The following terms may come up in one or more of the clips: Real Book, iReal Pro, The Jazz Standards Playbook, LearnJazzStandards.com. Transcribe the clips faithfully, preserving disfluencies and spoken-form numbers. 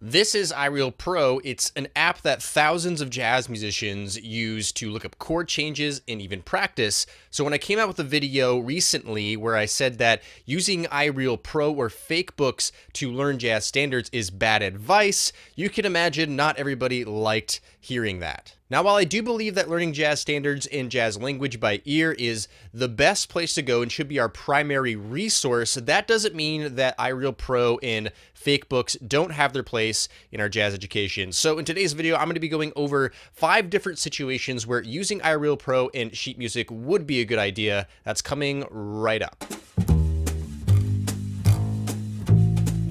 This is iReal Pro. It's an app that thousands of jazz musicians use to look up chord changes and even practice. So when I came out with a video recently where I said that using iReal Pro or fake books to learn jazz standards is bad advice, you can imagine not everybody liked hearing that. Now, while I do believe that learning jazz standards and jazz language by ear is the best place to go and should be our primary resource, that doesn't mean that iReal Pro and fake books don't have their place in our jazz education. So in today's video, I'm going to be going over five different situations where using iReal Pro and sheet music would be a good idea. That's coming right up.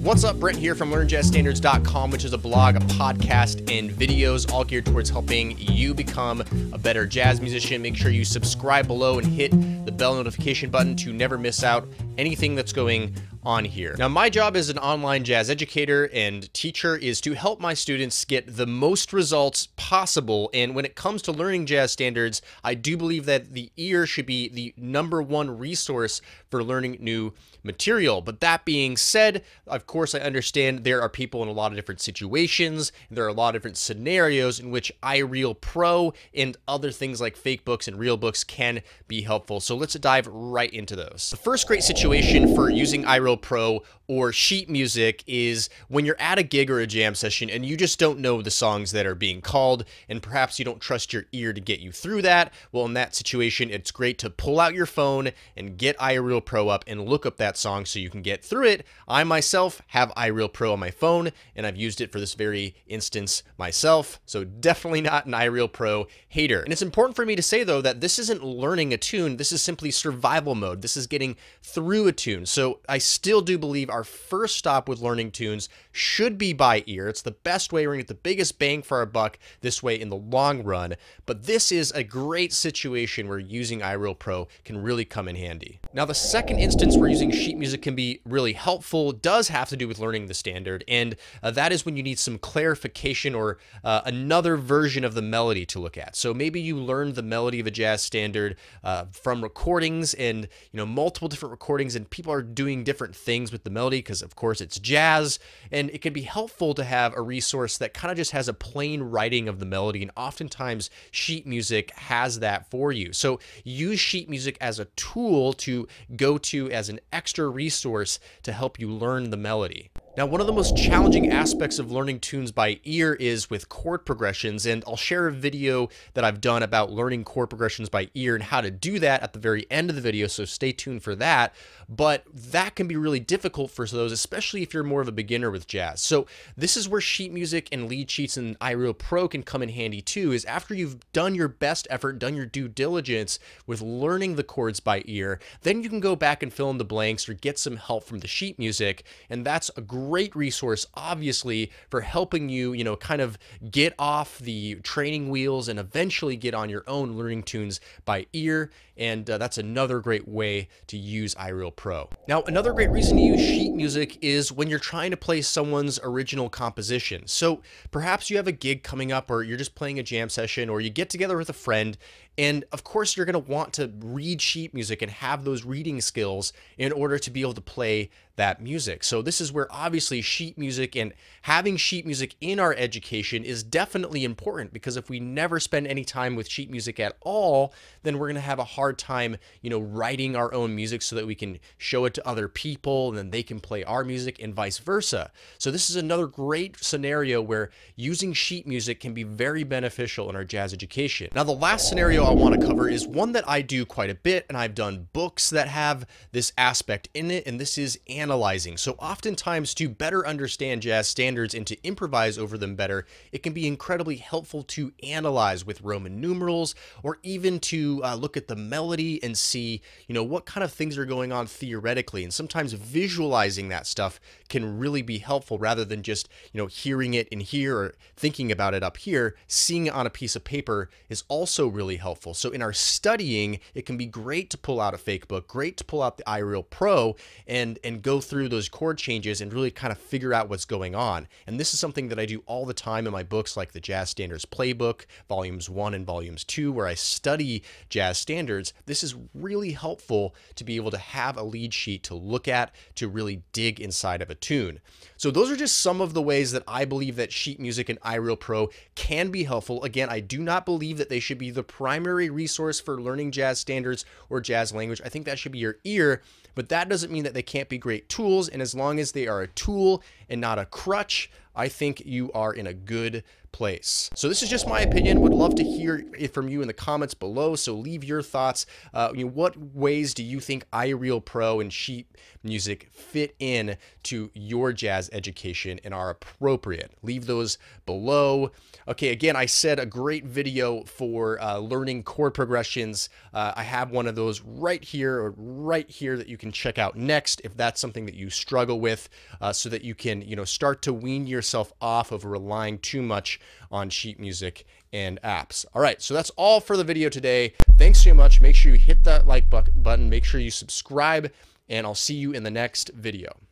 What's up, Brent here from Learn Jazz Standards dot com, which is a blog, a podcast, and videos all geared towards helping you become a better jazz musician. Make sure you subscribe below and hit the bell notification button to never miss out anything that's going on here. Now, my job as an online jazz educator and teacher is to help my students get the most results possible. And when it comes to learning jazz standards, I do believe that the ear should be the number one resource for learning new material. But that being said, of course, I understand there are people in a lot of different situations. There are a lot of different scenarios in which iReal Pro and other things like fake books and real books can be helpful. So let's dive right into those. The first great situation for using iReal Pro or sheet music is when you're at a gig or a jam session and you just don't know the songs that are being called, and perhaps you don't trust your ear to get you through that. Well, in that situation, it's great to pull out your phone and get iReal Pro up and look up that song so you can get through it. I myself have iReal Pro on my phone, and I've used it for this very instance myself, so definitely not an iReal Pro hater. And it's important for me to say, though, that this isn't learning a tune. This is simply survival mode. This is getting through a tune. So I still do believe our first stop with learning tunes should be by ear. It's the best way. We're going to get the biggest bang for our buck this way in the long run. But this is a great situation where using iReal Pro can really come in handy. Now, the second instance where using sheet music can be really helpful does have to do with learning the standard. And uh, that is when you need some clarification or uh, another version of the melody to look at. So maybe you learned the melody of a jazz standard uh, from recordings, and you know, multiple different recordings, and people are doing different things with the melody because, of course, it's jazz. And it can be helpful to have a resource that kind of just has a plain writing of the melody, and oftentimes sheet music has that for you. So use sheet music as a tool to go to as an extra resource to help you learn the melody. Now, one of the most challenging aspects of learning tunes by ear is with chord progressions, and I'll share a video that I've done about learning chord progressions by ear and how to do that at the very end of the video, so stay tuned for that. But that can be really difficult for those, especially if you're more of a beginner with jazz. So this is where sheet music and lead sheets and iReal Pro can come in handy too, is after you've done your best effort, done your due diligence with learning the chords by ear, then you can go back and fill in the blanks or get some help from the sheet music, and that's a great Great resource, obviously, for helping you, you know, kind of get off the training wheels and eventually get on your own learning tunes by ear. And uh, that's another great way to use iReal Pro. Now, another great reason to use sheet music is when you're trying to play someone's original composition. So perhaps you have a gig coming up, or you're just playing a jam session, or you get together with a friend. And of course, you're going to want to read sheet music and have those reading skills in order to be able to play that music. So this is where obviously sheet music and having sheet music in our education is definitely important, because if we never spend any time with sheet music at all, then we're going to have a hard time, you know, writing our own music so that we can show it to other people and then they can play our music and vice versa. So this is another great scenario where using sheet music can be very beneficial in our jazz education. Now, the last scenario I want to cover is one that I do quite a bit, and I've done books that have this aspect in it, and this is analyzing. So oftentimes, to better understand jazz standards and to improvise over them better, it can be incredibly helpful to analyze with Roman numerals, or even to uh, look at the melody and see, you know, what kind of things are going on theoretically. And sometimes visualizing that stuff can really be helpful, rather than just, you know, hearing it in here or thinking about it up here. Seeing it on a piece of paper is also really helpful. So in our studying, it can be great to pull out a fake book, great to pull out the iReal Pro and, and go through those chord changes and really kind of figure out what's going on. And this is something that I do all the time in my books, like The Jazz Standards Playbook, Volumes one and Volumes two, where I study jazz standards. This is really helpful to be able to have a lead sheet opportunity to look at, to really dig inside of a tune. So those are just some of the ways that I believe that sheet music and iReal Pro can be helpful. Again, I do not believe that they should be the primary resource for learning jazz standards or jazz language. I think that should be your ear, but that doesn't mean that they can't be great tools. And as long as they are a tool and not a crutch, I think you are in a good place. So this is just my opinion. Would love to hear it from you in the comments below. So leave your thoughts. Uh, you know, what ways do you think iReal Pro and sheet music fit in to your jazz education and are appropriate? Leave those below. Okay, again, I said a great video for uh, learning chord progressions. Uh, I have one of those right here or right here that you can check out next if that's something that you struggle with, uh, so that you can you know start to wean yourself off of relying too much on sheet music and apps. All right, so that's all for the video today. Thanks so much. Make sure you hit that like button. Make sure you subscribe, and I'll see you in the next video.